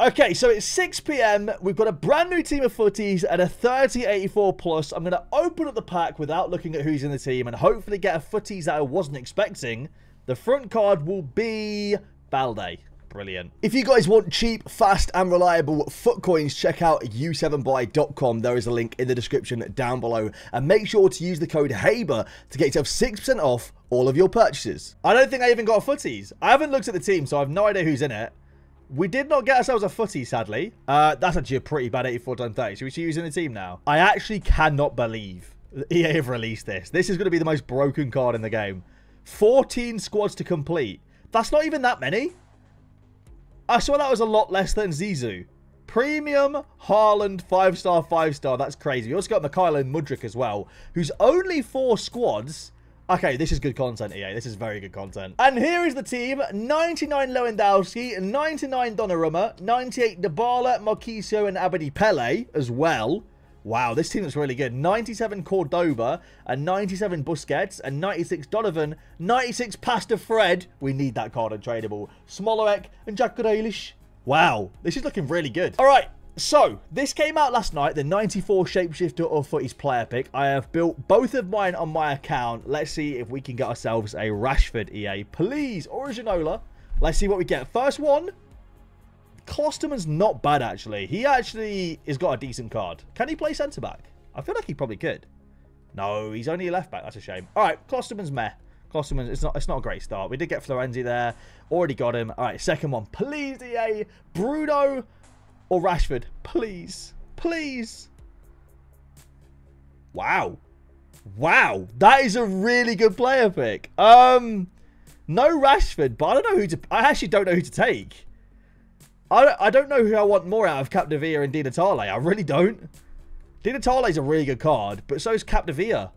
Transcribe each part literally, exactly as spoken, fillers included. Okay, so it's six p m, we've got a brand new team of footies and a thirty eighty-four plus. I'm going to open up the pack without looking at who's in the team and hopefully get a footies that I wasn't expecting. The front card will be Balde. Brilliant. If you guys want cheap, fast, and reliable foot coins, check out u seven buy dot com. There is a link in the description down below. And make sure to use the code HABER to get yourself six percent off all of your purchases. I don't think I even got a footies. I haven't looked at the team, so I have no idea who's in it. We did not get ourselves a footy, sadly. Uh, that's actually a pretty bad eighty-four times thirty. So we should use in the team now. I actually cannot believe E A have released this. This is going to be the most broken card in the game. fourteen squads to complete. That's not even that many. I swear that was a lot less than Zizou. Premium, Haaland, five-star, five-star. That's crazy. We also got Mykhailo Mudryk as well, who's only four squads. Okay, this is good content, E A. This is very good content. And here is the team. ninety-nine Lewandowski, ninety-nine Donnarumma, ninety-eight Dybala, Marquisio, and Abedi Pele as well. Wow, this team looks really good. ninety-seven Cordoba, and ninety-seven Busquets, and ninety-six Donovan, ninety-six Pastor Fred. We need that card untradeable. Smolarek, and Jack Grealish. Wow, this is looking really good. All right. So, this came out last night, the ninety-four Shapeshifter or Footies player pick. I have built both of mine on my account. Let's see if we can get ourselves a Rashford, E A. Please, or a Ginola. Let's see what we get. First one, Klosterman's not bad, actually. He actually has got a decent card. Can he play centre-back? I feel like he probably could. No, he's only a left-back. That's a shame. All right, Klosterman's meh. Klosterman, it's not, it's not a great start. We did get Florenzi there. Already got him. All right, second one. Please, E A. Bruno. Or Rashford, please, please. Wow. Wow, that is a really good player pick. Um, no Rashford, but I don't know who to, I actually don't know who to take. I don't, I don't know who I want more out of Cap de Villa and Di Natale. I really don't. Di Natale's a really good card, but so is Cap de Villa.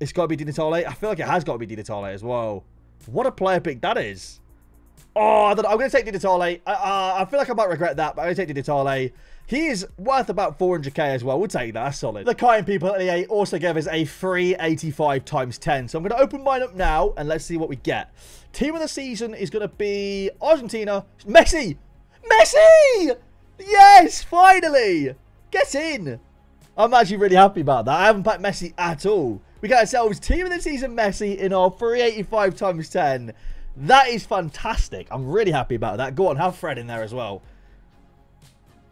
It's got to be Di Natale. I feel like it has got to be Di Natale as well. What a player pick that is. Oh, I don't know. I'm going to take Di Natale. I, uh, I feel like I might regret that, but I'm going to take Di Natale. He is worth about four hundred K as well. We'll take that. That's solid. The kind people at E A also gave us a free eighty-five times ten. So I'm going to open mine up now, and let's see what we get. Team of the season is going to be Argentina. Messi! Messi! Yes, finally! Get in! I'm actually really happy about that. I haven't packed Messi at all. We got ourselves Team of the Season Messi in our free eighty-five times ten. That is fantastic. I'm really happy about that. Go on, have Fred in there as well.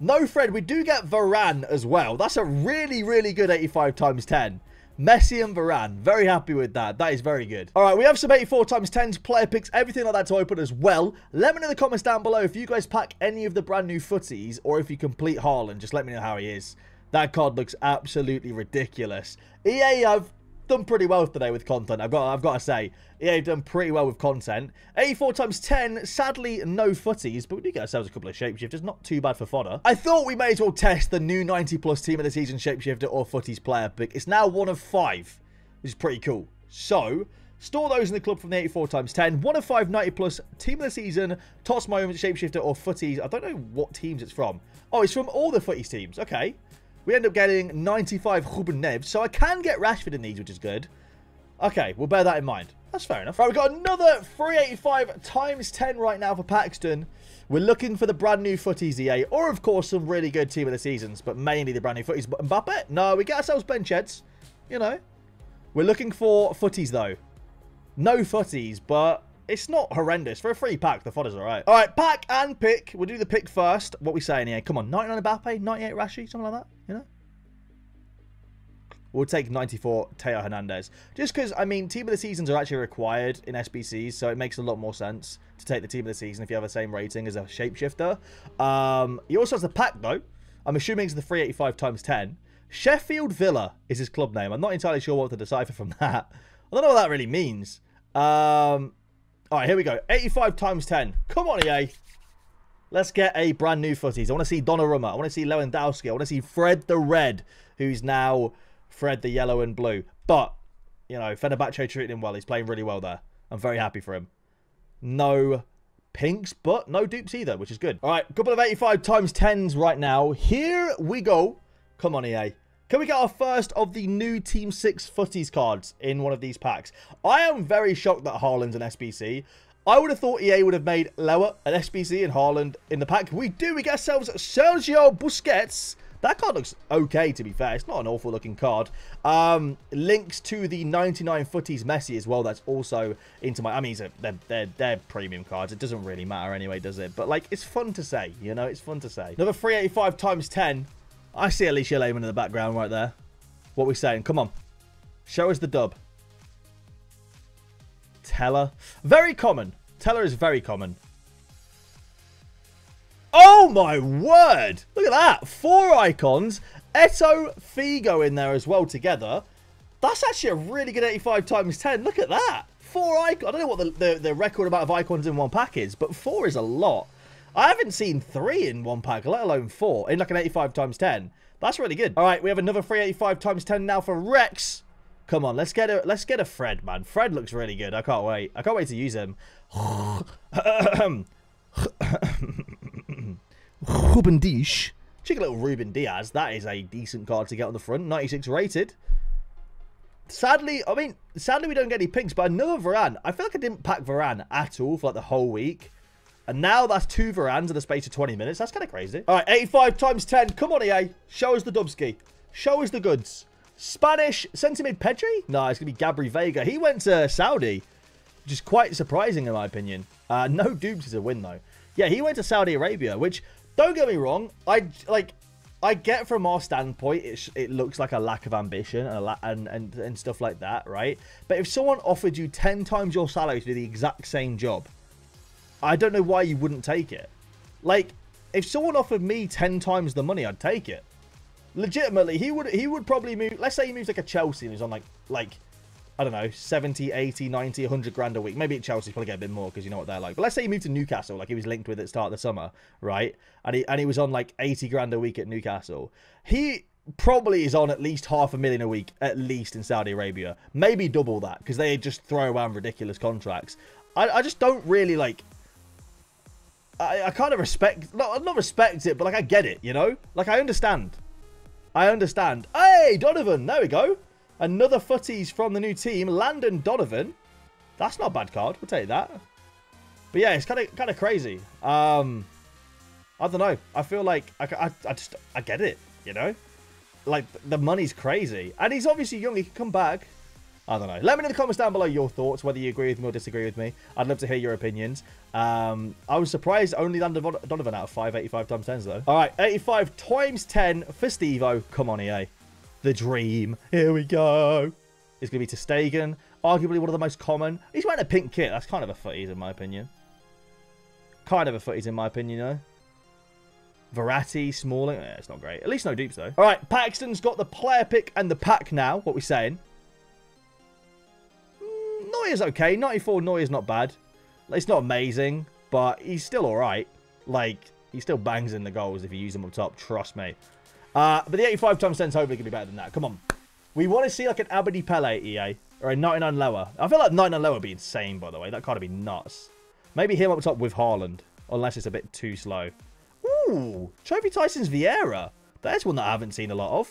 No Fred, we do get Varane as well. That's a really, really good eighty-five times ten. Messi and Varane. Very happy with that. That is very good. All right, we have some eighty-four times tens, player picks, everything like that to open as well. Let me know in the comments down below if you guys pack any of the brand new footies or if you complete Haaland. Just let me know how he is. That card looks absolutely ridiculous. E A have done pretty well today with content. I've got, I've got to say, yeah, they've done pretty well with content. eighty-four times ten, sadly, no footies, but we do get ourselves a couple of shapeshifters. Not too bad for fodder. I thought we may as well test the new ninety plus team of the season shapeshifter or footies player pick. It's now one of five, which is pretty cool. So, store those in the club from the eighty-four times ten. One of five ninety plus team of the season, toss my own shapeshifter or footies. I don't know what teams it's from. Oh, it's from all the footies teams. Okay. We end up getting ninety-five Ruben Neves, so I can get Rashford in these, which is good. Okay, we'll bear that in mind. That's fair enough. All right, we've got another three eighty-five times ten right now for Paxton. We're looking for the brand new footies, E A, or of course some really good team of the seasons, but mainly the brand new footies. But Mbappe? No, we get ourselves bench heads, you know. We're looking for footies, though. No footies, but it's not horrendous. For a free pack, the fodder's all right. All right, pack and pick. We'll do the pick first. What we saying here? Come on, ninety-nine Mbappe, ninety-eight Rashi, something like that, you know? We'll take ninety-four Teo Hernandez. Just because, I mean, team of the seasons are actually required in S B Cs, so it makes a lot more sense to take the team of the season if you have the same rating as a shapeshifter. Um, he also has the pack, though. I'm assuming it's the three eighty-five times ten. Sheffield Villa is his club name. I'm not entirely sure what to decipher from that. I don't know what that really means. Um... All right, here we go. eighty-five times ten. Come on, E A. Let's get a brand new footies. I want to see Donnarumma. I want to see Lewandowski. I want to see Fred the Red, who's now Fred the Yellow and Blue. But, you know, Fenerbahce treating him well. He's playing really well there. I'm very happy for him. No pinks, but no dupes either, which is good. All right, couple of eighty-five times tens right now. Here we go. Come on, E A. Can we get our first of the new Team six footies cards in one of these packs? I am very shocked that Haaland's an S B C. I would have thought E A would have made Lewa and S B C and Haaland in the pack. We do. We get ourselves Sergio Busquets. That card looks okay, to be fair. It's not an awful-looking card. Um, links to the ninety-nine footies Messi as well. That's also into my... I mean, a, they're, they're, they're premium cards. It doesn't really matter anyway, does it? But, like, it's fun to say. You know, it's fun to say. Another three eighty-five times ten. I see Alicia Lehman in the background right there. What are we saying? Come on. Show us the dub. Teller. Very common. Teller is very common. Oh my word! Look at that! Four icons. Eto, Figo in there as well together. That's actually a really good eighty-five times ten. Look at that! Four icons. I don't know what the, the, the record amount of icons in one pack is, but four is a lot. I haven't seen three in one pack, let alone four, in like an eighty-five times ten. That's really good. All right, we have another three eighty-five times ten now for Rex. Come on, let's get a let's get a Fred, man. Fred looks really good. I can't wait. I can't wait to use him. Ruben Diaz. Check a little Ruben Diaz. That is a decent card to get on the front. ninety-six rated. Sadly, I mean, sadly we don't get any pinks, but another Varane. I feel like I didn't pack Varane at all for like the whole week. And now that's two Varanes in the space of twenty minutes. That's kind of crazy. All right, eighty-five times ten. Come on, E A. Show us the Dubski. Show us the goods. Spanish centre-mid Pedri? No, it's going to be Gabri Veiga. He went to Saudi, which is quite surprising in my opinion. Uh, no dupes is a win, though. Yeah, he went to Saudi Arabia, which, don't get me wrong, I like, I get from our standpoint, it, it looks like a lack of ambition and, a la and, and, and stuff like that, right? But if someone offered you ten times your salary to do the exact same job, I don't know why you wouldn't take it. Like, if someone offered me ten times the money, I'd take it. Legitimately, he would he would probably move. Let's say he moves like a Chelsea and he's on like, like I don't know, seventy, eighty, ninety, a hundred grand a week. Maybe at Chelsea, probably get a bit more because you know what they're like. But let's say he moved to Newcastle, like he was linked with at the start of the summer, right? And he, and he was on like eighty grand a week at Newcastle. He probably is on at least half a million a week, at least in Saudi Arabia. Maybe double that because they just throw around ridiculous contracts. I, I just don't really like... I, I kind of respect... Not, not respect it, but like I get it, you know? Like I understand. I understand. Hey, Donovan. There we go. Another footies from the new team. Landon Donovan. That's not a bad card. We'll take that. But yeah, it's kind of kind of crazy. Um, I don't know. I feel like I, I, I just... I get it, you know? Like, the money's crazy. And he's obviously young. He can come back. I don't know. Let me know in the comments down below your thoughts, whether you agree with me or disagree with me. I'd love to hear your opinions. Um, I was surprised only Landon Donovan out of five eighty-five times tens, though. All right, eighty-five times ten for Steve-O. Come on, E A. The dream. Here we go. It's going to be Ter Stegen. Arguably one of the most common. He's wearing a pink kit. That's kind of a footies, in my opinion. Kind of a footies, in my opinion, though. Verratti, Smalling. Yeah, it's not great. At least no dupes, though. All right, Paxton's got the player pick and the pack now. What are we saying? Neuer's okay. ninety-four Neuer's not bad. It's not amazing, but he's still all right. Like, he still bangs in the goals if you use him up top. Trust me. Uh, but the eighty-five times ten's hopefully going to be better than that. Come on. We want to see, like, an Abedi Pele, E A. Or a ninety-nine Lewa. I feel like ninety-nine Lewa would be insane, by the way. That card would be nuts. Maybe him up top with Haaland. Unless it's a bit too slow. Ooh. Trophy Tysons Vieira. There's one that I haven't seen a lot of.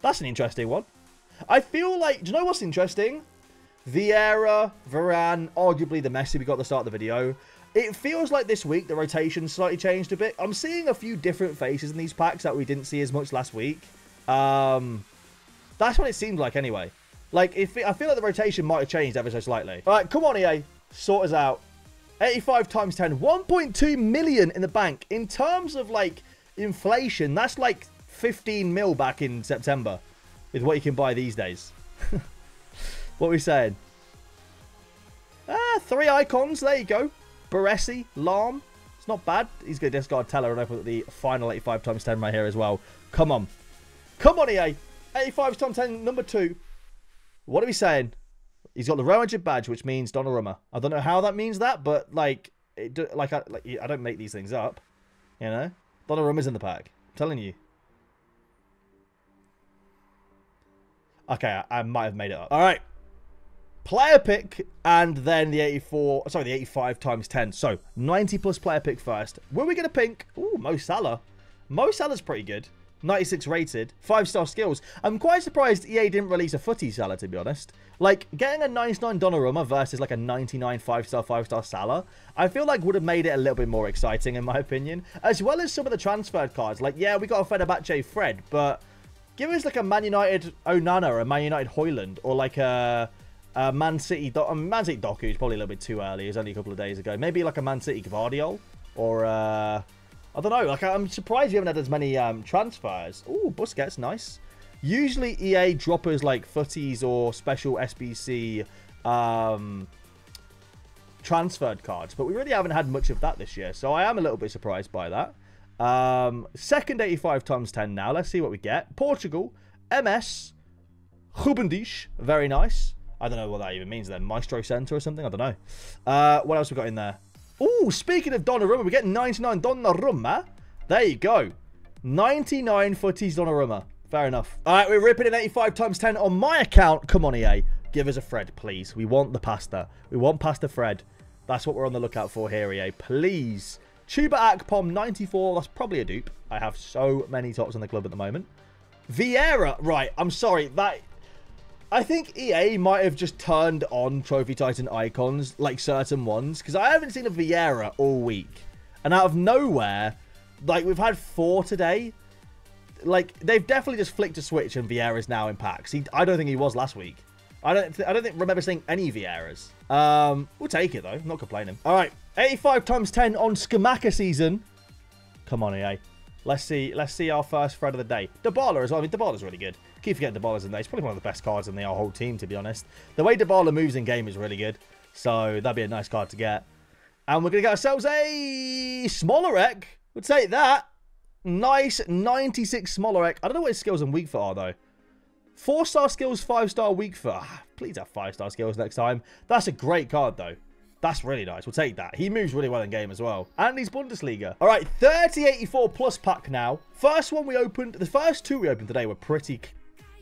That's an interesting one. I feel like... Do you know what's interesting? Vieira, Varane, arguably the Messi we got at the start of the video. It feels like this week the rotation slightly changed a bit. I'm seeing a few different faces in these packs that we didn't see as much last week. Um, that's what it seemed like anyway. Like, if it, I feel like the rotation might have changed ever so slightly. All right, come on, E A. Sort us out. eighty-five times ten. one point two million in the bank. In terms of, like, inflation, that's like fifteen mil back in September with what you can buy these days. What are we saying? Ah, three icons. There you go. Baresi, Lahm. It's not bad. He's going to discard Teller and open up the final eighty-five times ten right here as well. Come on. Come on, E A. eighty-five times ten, number two. What are we saying? He's got the Real Madrid badge, which means Donnarumma. I don't know how that means that, but, like, it do, like, I, like I don't make these things up. You know? Donnarumma's in the pack. I'm telling you. Okay, I, I might have made it up. All right. Player pick and then the eighty-four, sorry, the eighty-five times ten. So ninety plus player pick first. Were we going to pink? Ooh, Mo Salah. Mo Salah's pretty good. ninety-six rated, five-star skills. I'm quite surprised E A didn't release a footy Salah, to be honest. Like, getting a ninety-nine Donnarumma versus, like, a ninety-nine five-star, five-star Salah, I feel like would have made it a little bit more exciting, in my opinion. As well as some of the transferred cards. Like, yeah, we got a Fenerbahce Fred, but give us, like, a Man United Onana, or a Man United Haaland, or, like, a... Uh, Man City, Do uh, Man City Doku is probably a little bit too early. It was only a couple of days ago. Maybe like a Man City Guardiol, or uh, I don't know. Like, I'm surprised you haven't had as many um, transfers. Ooh, Busquets, nice. Usually E A droppers like footies or special S B C um, transferred cards, but we really haven't had much of that this year. So I am a little bit surprised by that. Um, second eighty-five times ten now. Let's see what we get. Portugal, M S, Ruben Diaz, very nice. I don't know what that even means then. Maestro Center or something? I don't know. Uh, what else we got in there? Oh, speaking of Donnarumma, we get ninety-nine Donnarumma. There you go. ninety-nine footies Donnarumma. Fair enough. All right, we're ripping in eighty-five times ten on my account. Come on, E A. Give us a Fred, please. We want the pasta. We want Pastor Fred. That's what we're on the lookout for here, E A. Please. Chuba Akpom, ninety-four. That's probably a dupe. I have so many tops in the club at the moment. Vieira. Right, I'm sorry. That... I think E A might have just turned on Trophy Titan icons, like certain ones, because I haven't seen a Vieira all week. And out of nowhere, like, we've had four today. Like, they've definitely just flicked a switch and Vieira's now in packs. He, I don't think he was last week. I don't I don't think, remember seeing any Vieiras. Um, we'll take it, though. I'm not complaining. All right, eighty-five times ten on Skamaka season. Come on, E A. Let's see, let's see our first thread of the day. Dybala as well. I mean, Dybala's really good. Keep forgetting Dybala's in there. He's probably one of the best cards in the whole team, to be honest. The way Dybala moves in game is really good. So that'd be a nice card to get. And we're going to get ourselves a Smolarek. We'll take that. Nice ninety-six Smolarek. I don't know what his skills and weak foot are, though. Four-star skills, five-star weak foot. Ah, please have five-star skills next time. That's a great card, though. That's really nice. We'll take that. He moves really well in game as well. And he's Bundesliga. All right, thirty eighty-four plus pack now. First one we opened, the first two we opened today were pretty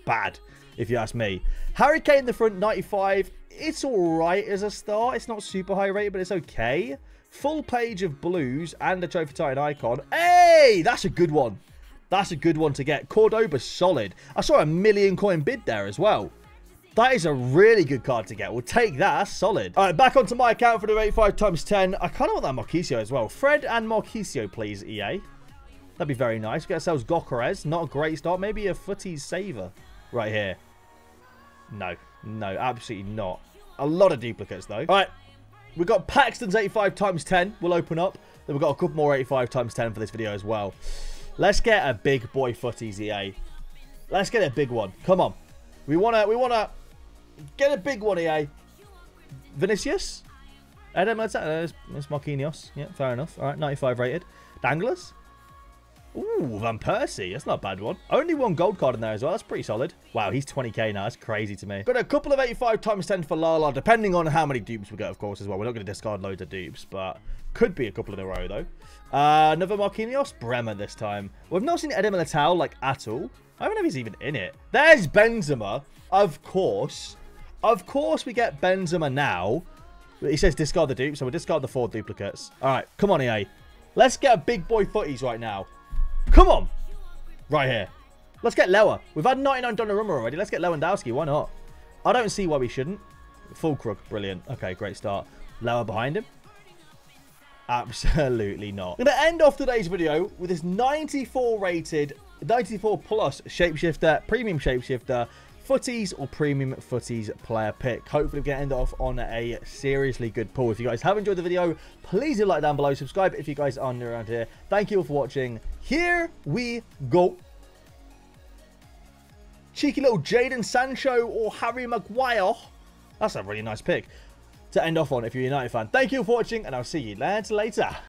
bad, if you ask me. Harry Kane in the front, ninety-five. It's all right as a start. It's not super high rated, but it's okay. Full page of blues and a Trophy Titan icon. Hey, that's a good one. That's a good one to get. Cordoba, solid. I saw a million coin bid there as well. That is a really good card to get. We'll take that. That's solid. All right, back onto my account for the eighty-five times ten. I kind of want that Marquisio as well. Fred and Marquisio, please, E A. That'd be very nice. We get ourselves Gokarez. Not a great start. Maybe a footies saver right here. No. No, absolutely not. A lot of duplicates, though. All right. We've got Paxton's eighty-five times ten. We'll open up. Then we've got a couple more eighty-five times ten for this video as well. Let's get a big boy footies, E A. Let's get a big one. Come on. We want to... We want to... Get a big one, E A. Vinicius? Edem Latau. It's Marquinhos. Yeah, fair enough. All right, ninety-five rated. Danglers? Ooh, Van Persie. That's not a bad one. Only one gold card in there as well. That's pretty solid. Wow, he's twenty K now. That's crazy to me. Got a couple of eighty-five times ten for Lala, depending on how many dupes we get, of course, as well. We're not going to discard loads of dupes, but could be a couple in a row, though. Uh, another Marquinhos? Bremer this time. We've not seen Edem Latau, like, at all. I don't know if he's even in it. There's Benzema. Of course. Of course we get Benzema now. He says discard the dupe, so we'll discard the four duplicates. All right, come on, E A. Let's get a big boy footies right now. Come on. Right here. Let's get Lewa. We've had ninety-nine Donnarumma already. Let's get Lewandowski. Why not? I don't see why we shouldn't. Full crook. Brilliant. Okay, great start. Lewa behind him. Absolutely not. I'm going to end off today's video with this ninety-four rated, ninety-four plus shapeshifter, premium shapeshifter, footies or premium footies player pick. Hopefully we can end off on a seriously good pull. If you guys have enjoyed the video, please do like down below, subscribe if you guys are new around here. Thank you all for watching. Here we go. Cheeky little Jadon Sancho or Harry Maguire. That's a really nice pick to end off on if you're a United fan. Thank you all for watching, and I'll see you lads later.